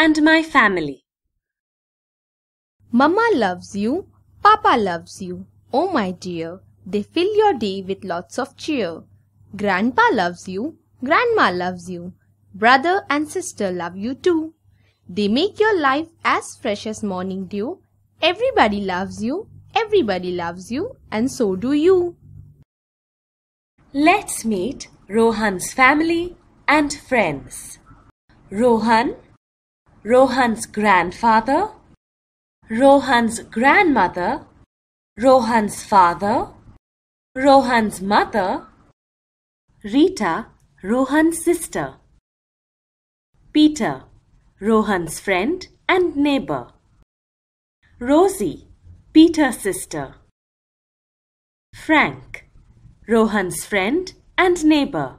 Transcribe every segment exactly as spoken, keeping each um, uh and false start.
and my family. Mama loves you, Papa loves you. Oh my dear, they fill your day with lots of cheer. Grandpa loves you, Grandma loves you. Brother and sister love you too. They make your life as fresh as morning dew. Everybody loves you, everybody loves you, and so do you. Let's meet Rohan's family and friends. Rohan, Rohan's grandfather, Rohan's grandmother, Rohan's father, Rohan's mother, Rita, Rohan's sister, Peter, Rohan's friend and neighbor, Rosie, Peter's sister, Frank, Rohan's friend and neighbor.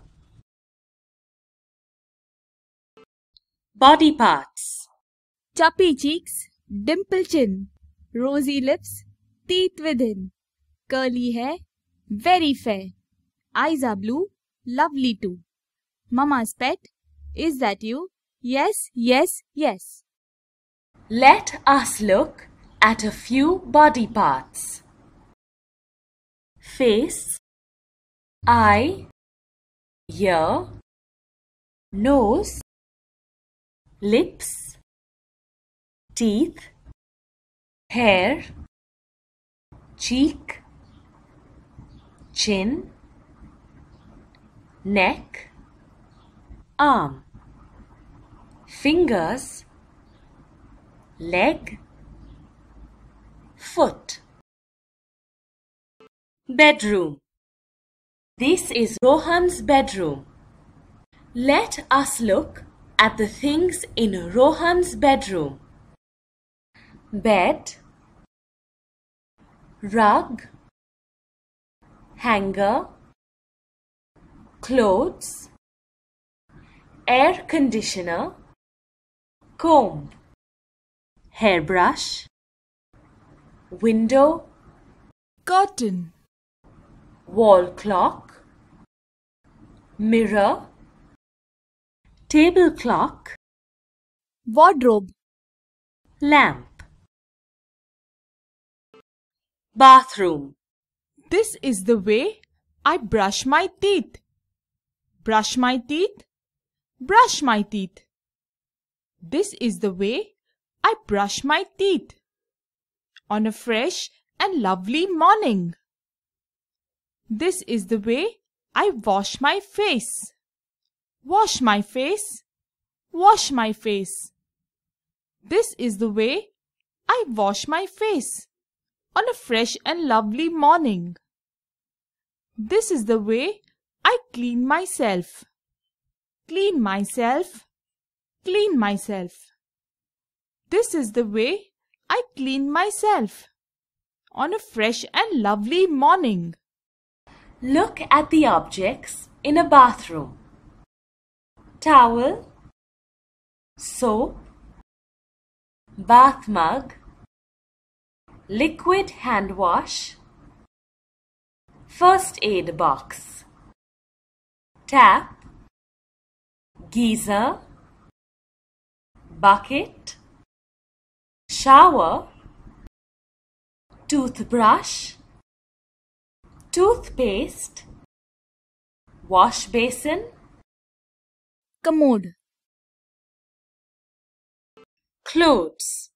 Body parts: Chubby cheeks, dimple chin, rosy lips, teeth within, curly hair, very fair, eyes are blue, lovely too. Mama's pet, is that you? Yes, yes, yes. Let us look at a few body parts. Face, eye, ear, nose, lips, teeth, hair, cheek, chin, neck, arm, fingers, leg, foot. Bedroom. This is Rohan's bedroom. Let us look at the things in Rohan's bedroom. Bed, rug, hanger, clothes, air conditioner, comb, hairbrush, window, curtain, wall clock, mirror, table clock, wardrobe, lamp. Bathroom. This is the way I brush my teeth. Brush my teeth, brush my teeth. This is the way I brush my teeth on a fresh and lovely morning. This is the way I wash my face. Wash my face, wash my face. This is the way I wash my face on a fresh and lovely morning. This is the way I clean myself. Clean myself, clean myself. This is the way I clean myself on a fresh and lovely morning. Look at the objects in a bathroom. Towel, soap, bath mug, liquid hand wash, first aid box, tap, geyser, bucket, shower, toothbrush, toothpaste, wash basin, commode. Clothes.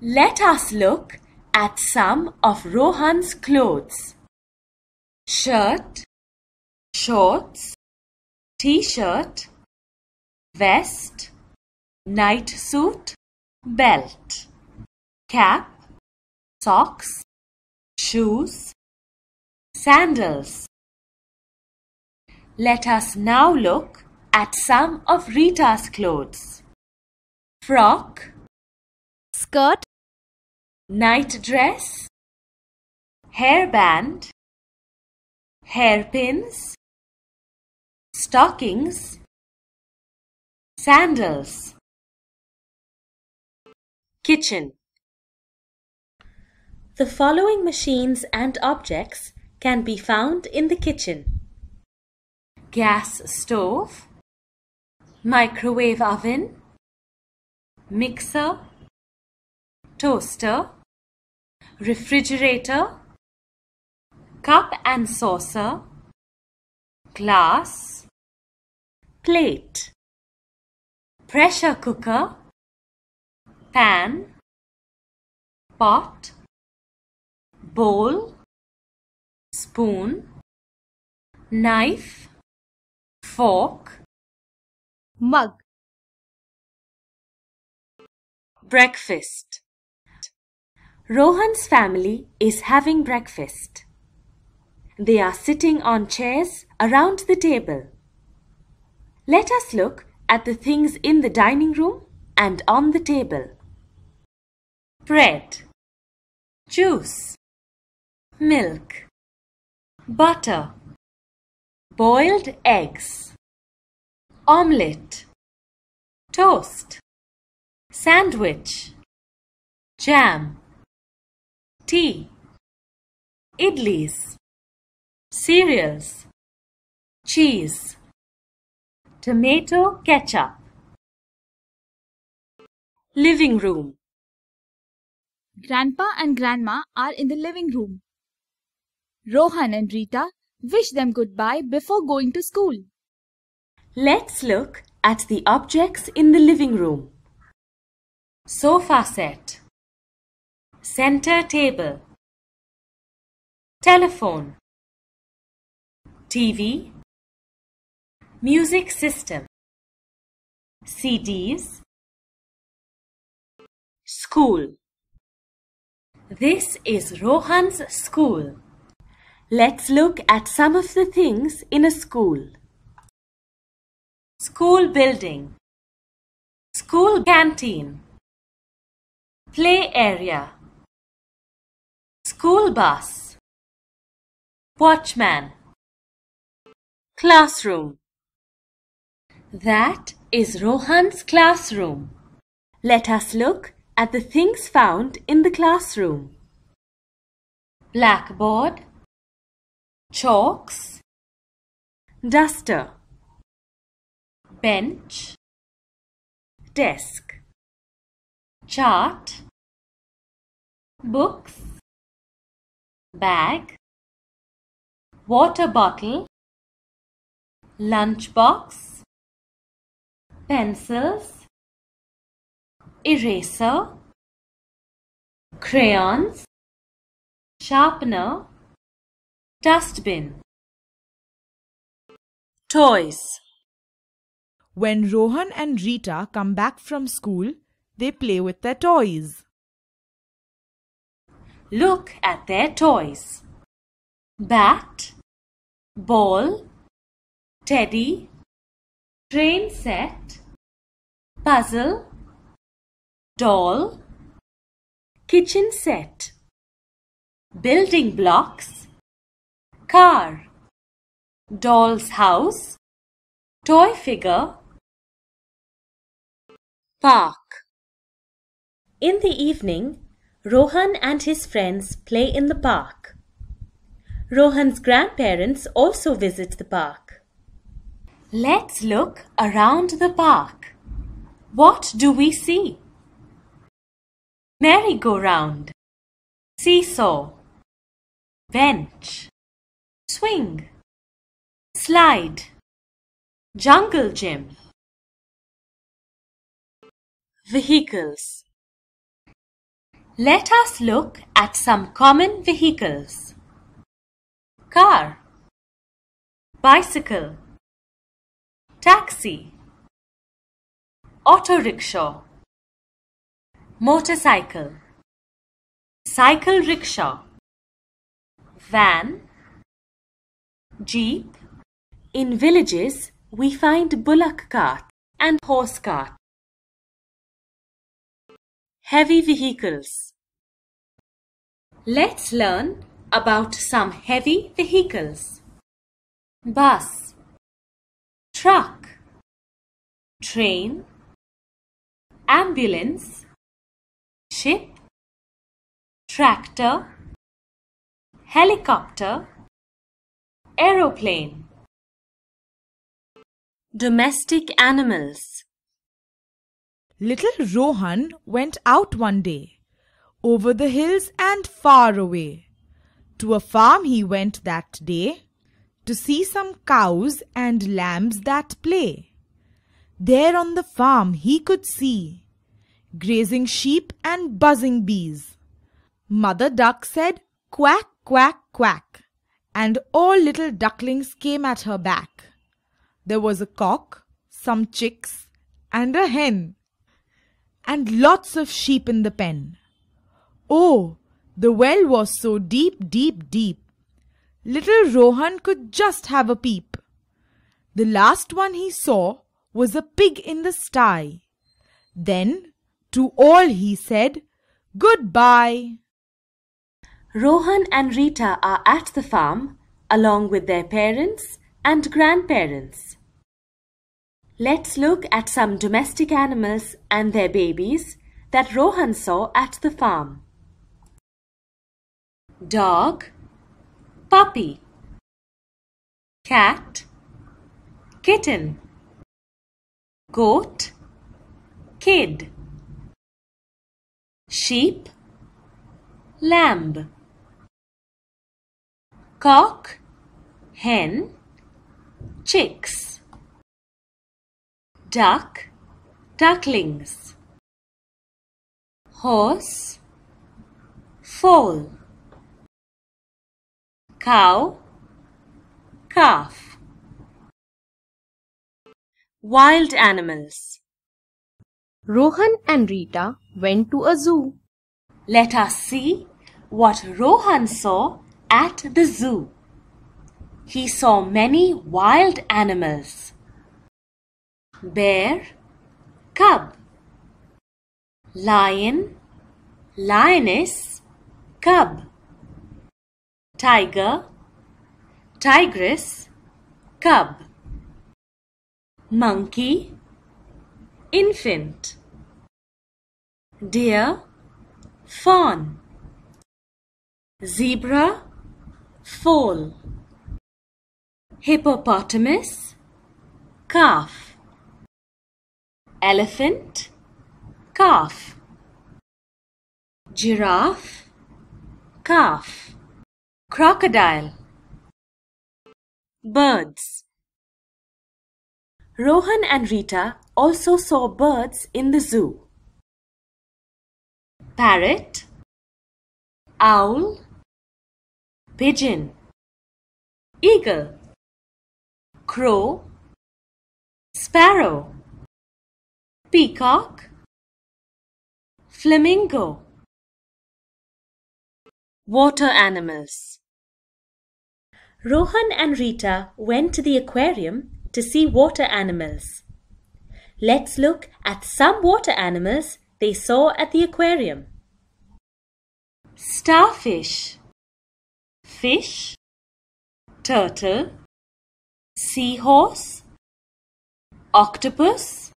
Let us look at some of Rohan's clothes. Shirt, shorts, t-shirt, vest, night suit, belt, cap, socks, shoes, sandals. Let us now look at some of Rita's clothes. Frock, skirt, night dress, hairband, hairpins, stockings, sandals. Kitchen. The following machines and objects can be found in the kitchen. Gas stove, microwave oven, mixer, toaster, refrigerator, cup and saucer, glass, plate, pressure cooker, pan, pot, bowl, spoon, knife, fork, mug. Breakfast. Rohan's family is having breakfast. They are sitting on chairs around the table. Let us look at the things in the dining room and on the table. Bread, juice, milk, butter, boiled eggs, omelette, toast, sandwich, jam, tea, idlis, cereals, cheese, tomato ketchup. Living room. Grandpa and Grandma are in the living room. Rohan and Rita wish them goodbye before going to school. Let's look at the objects in the living room. Sofa set, center table, telephone, T V, music system, C Ds, school. This is Rohan's school. Let's look at some of the things in a school. School building, school canteen, play area, school bus, watchman, classroom. That is Rohan's classroom. Let us look at the things found in the classroom. Blackboard, chalks, duster, bench, desk, chart, books, bag, water bottle, lunchbox, pencils, eraser, crayons, sharpener, dustbin, toys. When Rohan and Rita come back from school, they play with their toys. Look at their toys. Bat, ball, teddy, train set, puzzle, doll, kitchen set, building blocks, car, doll's house, toy figure, park. In the evening, Rohan and his friends play in the park. Rohan's grandparents also visit the park. Let's look around the park. What do we see? Merry-go-round, seesaw, bench, swing, slide, jungle gym. Vehicles. Let us look at some common vehicles. Car, bicycle, taxi, auto rickshaw, motorcycle, cycle rickshaw, van, jeep. In villages, we find bullock cart and horse cart. Heavy vehicles. Let's learn about some heavy vehicles. Bus, truck, train, ambulance, ship, tractor, helicopter, aeroplane. Domestic animals. Little Rohan went out one day, over the hills and far away. To a farm he went that day, to see some cows and lambs that play. There on the farm he could see grazing sheep and buzzing bees. Mother Duck said, "Quack, quack, quack," and all little ducklings came at her back. There was a cock, some chicks, and a hen, and lots of sheep in the pen. Oh, the well was so deep, deep, deep, little Rohan could just have a peep. The last one he saw was a pig in the sty. Then to all he said, "Goodbye." Rohan and Rita are at the farm, along with their parents and grandparents. Let's look at some domestic animals and their babies that Rohan saw at the farm. Dog, puppy. Cat, kitten. Goat, kid. Sheep, lamb. Cock, hen, chicks. Duck, ducklings. Horse, foal. Cow, calf. Wild animals. Rohan and Rita went to a zoo. Let us see what Rohan saw at the zoo. He saw many wild animals. Bear, cub. Lion, lioness, cub. Tiger, tigress, cub. Monkey, infant. Deer, fawn. Zebra, foal. Hippopotamus, calf. Elephant, calf. Giraffe, calf. Crocodile. Birds. Rohan and Rita also saw birds in the zoo. Parrot, owl, pigeon, eagle, crow, sparrow, peacock, flamingo. Water animals. Rohan and Rita went to the aquarium to see water animals. Let's look at some water animals they saw at the aquarium. Starfish, fish, turtle, seahorse, octopus,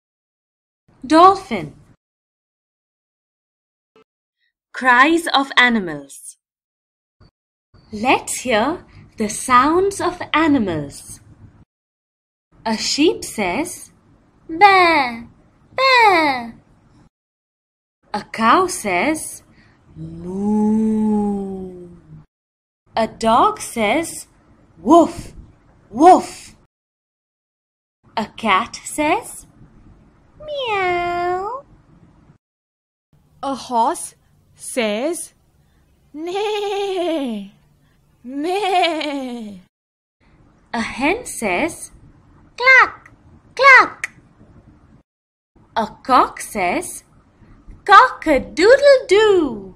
dolphin. Cries of animals. Let's hear the sounds of animals. A sheep says, "Baa, baa." A cow says, "Moo." A dog says, "Woof, woof." A cat says, "Meow." A horse says, "Neigh, neigh." A hen says, "Cluck, cluck." A cock says, "Cock-a-doodle-doo."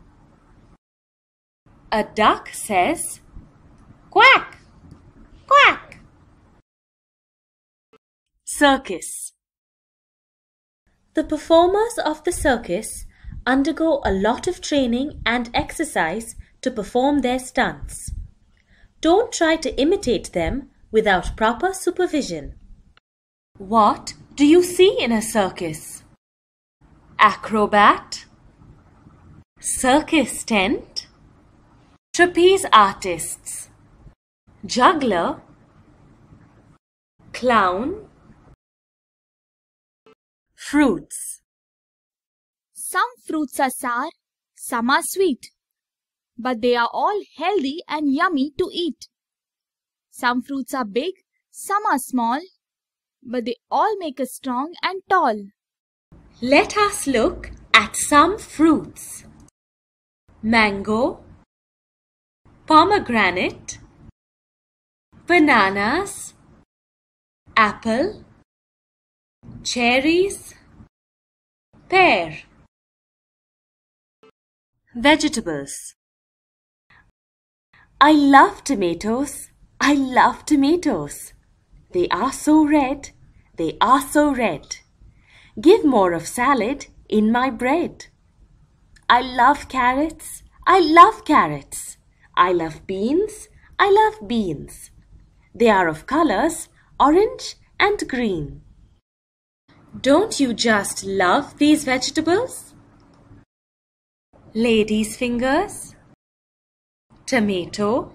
A duck says, "Quack, quack." Circus. The performers of the circus undergo a lot of training and exercise to perform their stunts. Don't try to imitate them without proper supervision. What do you see in a circus? Acrobat, circus tent, trapeze artists, juggler, clown, fruits. Some fruits are sour, some are sweet, but they are all healthy and yummy to eat. Some fruits are big, some are small, but they all make us strong and tall. Let us look at some fruits. Mango, pomegranate, bananas, apple, cherries, pear. Vegetables. I love tomatoes. I love tomatoes. They are so red. They are so red. Give more of salad in my bread. I love carrots. I love carrots. I love beans. I love beans. They are of colors orange and green. Don't you just love these vegetables? Lady's fingers, tomato,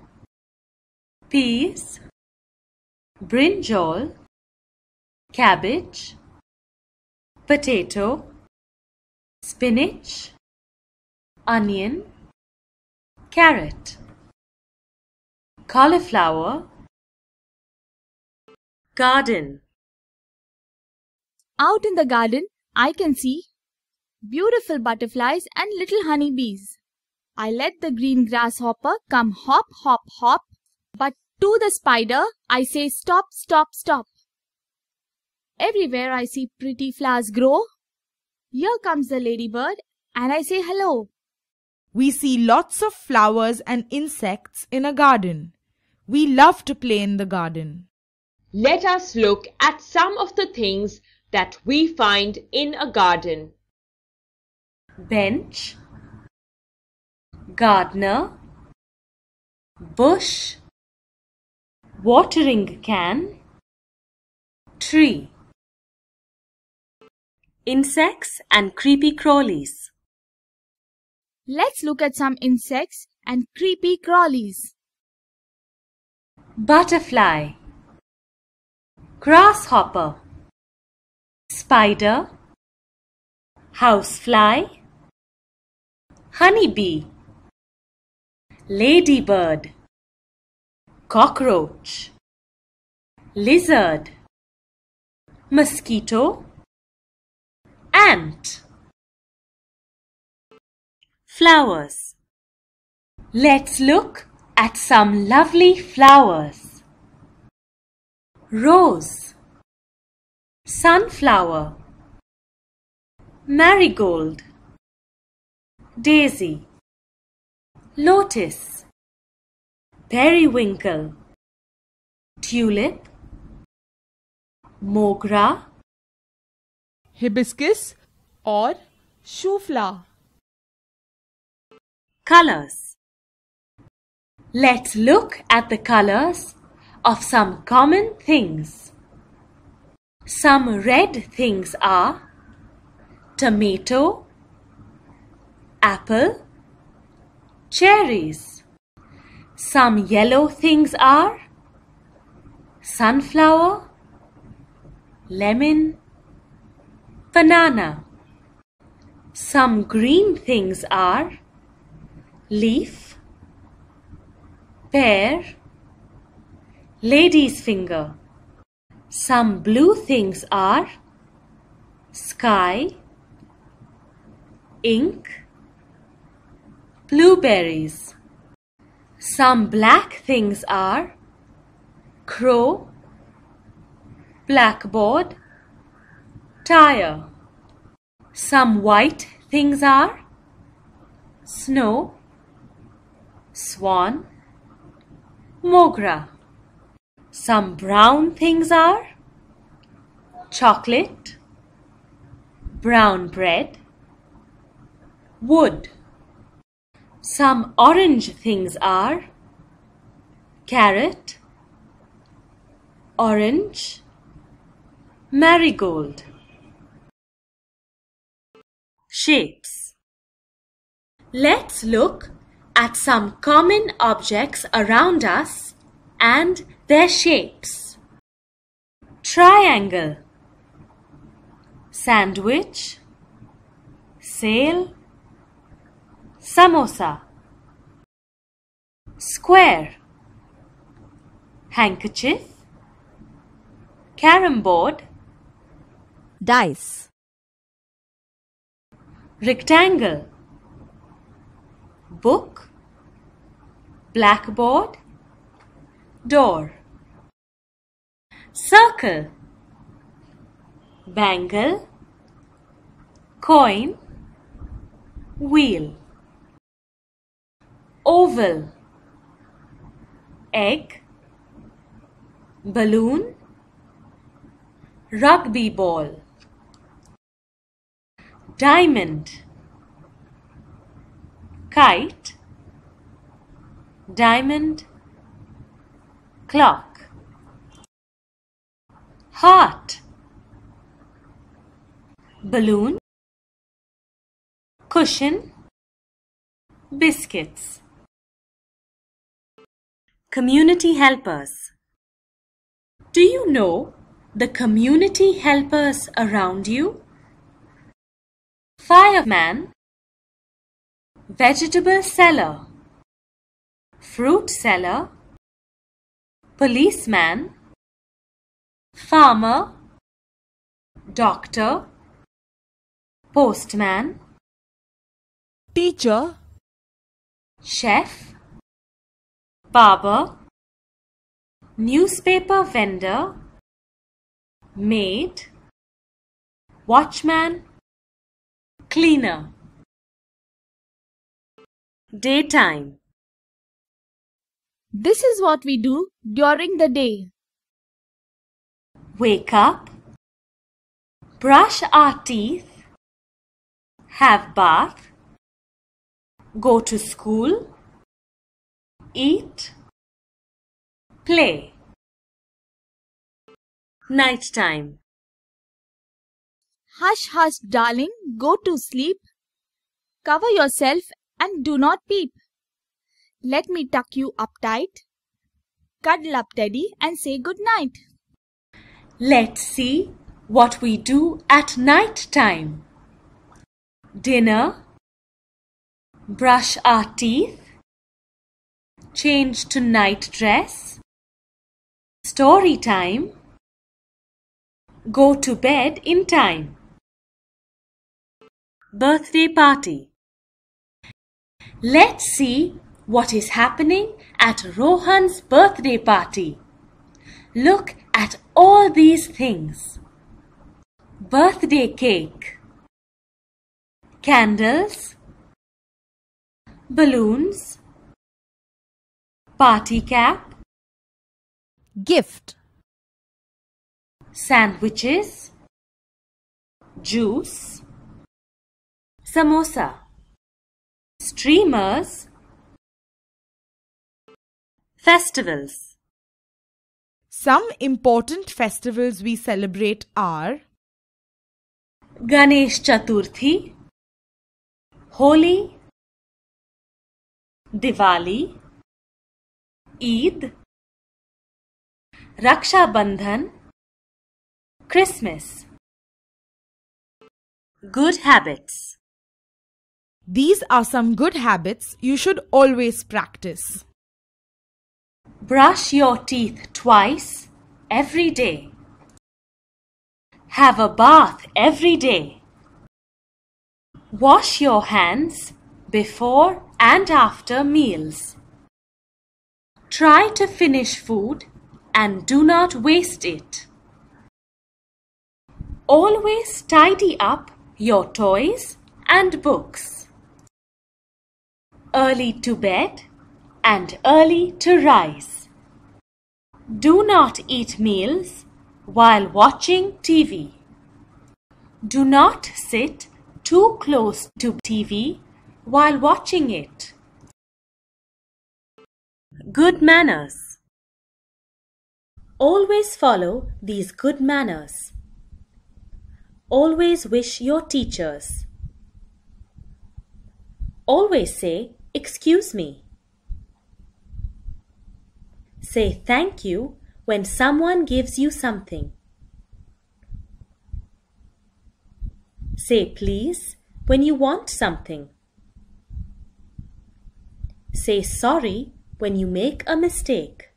peas, brinjal, cabbage, potato, spinach, onion, carrot, cauliflower, garden. Out in the garden, I can see beautiful butterflies and little honeybees. I let the green grasshopper come hop, hop, hop, but to the spider, I say stop, stop, stop. Everywhere I see pretty flowers grow. Here comes the ladybird and I say hello. We see lots of flowers and insects in a garden. We love to play in the garden. Let us look at some of the things that we find in a garden. Bench, gardener, bush, watering can, tree. Insects and creepy crawlies. Let's look at some insects and creepy crawlies. Butterfly, grasshopper, spider, housefly, honeybee, ladybird, cockroach, lizard, mosquito, ant. Flowers. Let's look at some lovely flowers. Rose, sunflower, marigold, daisy, lotus, periwinkle, tulip, mogra, hibiscus or shoe flower. Colors. Let's look at the colors of some common things. Some red things are tomato, apple, cherries. Some yellow things are sunflower, lemon, banana. Some green things are leaf, pear, lady's finger. Some blue things are sky, ink, blueberries. Some black things are crow, blackboard, tire. Some white things are snow, swan, mogra. Some brown things are chocolate, brown bread, wood. Some orange things are carrot, orange, marigold. Shapes. Let's look at some common objects around us and their shapes. Triangle, sandwich, Sail, samosa. Square, handkerchief, carom board, dice. Rectangle, book, blackboard, door. Circle, bangle, coin, wheel. Oval, egg, balloon, rugby ball. Diamond, kite, diamond, clock. Heart, balloon, cushion, biscuits. Community helpers. Do you know the community helpers around you? Fireman, vegetable seller, fruit seller, policeman, farmer, doctor, postman, teacher, chef, barber, newspaper vendor, maid, watchman, cleaner. Daytime. This is what we do during the day. Wake up, brush our teeth, have bath, go to school, eat, play. Nighttime. Hush, hush, darling, go to sleep. Cover yourself and do not peep. Let me tuck you up tight. Cuddle up, Teddy, and say good night. Let's see what we do at night time. Dinner, brush our teeth, change to night dress, story time, go to bed in time. Birthday party. Let's see what is happening at Rohan's birthday party. Look at all these things. Birthday cake, candles, balloons, party cap, gift, sandwiches, juice, samosa, streamers, festivals. Some important festivals we celebrate are Ganesh Chaturthi, Holi, Diwali, Eid, Raksha Bandhan, Christmas. Good habits. These are some good habits you should always practice. Brush your teeth twice every day. Have a bath every day. Wash your hands before and after meals. Try to finish food and do not waste it. Always tidy up your toys and books. Early to bed and early to rise. Do not eat meals while watching T V. Do not sit too close to T V while watching it. Good manners. Always follow these good manners. Always wish your teachers. Always say, "Excuse me." Say thank you when someone gives you something. Say please when you want something. Say sorry when you make a mistake.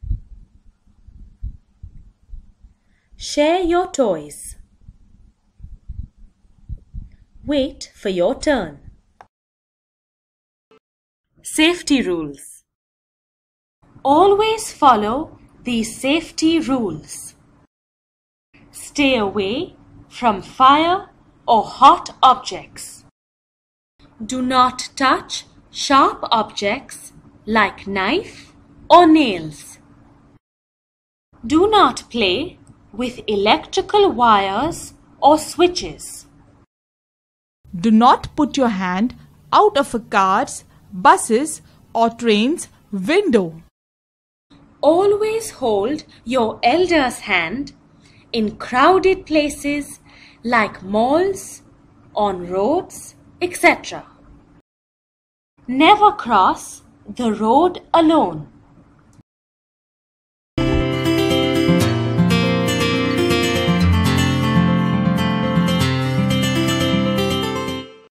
Share your toys. Wait for your turn. Safety rules. Always follow these safety rules. Stay away from fire or hot objects. Do not touch sharp objects like knife or nails. Do not play with electrical wires or switches. Do not put your hand out of a car's, buses or train's window. Always hold your elder's hand in crowded places like malls, on roads, et cetera. Never cross the road alone.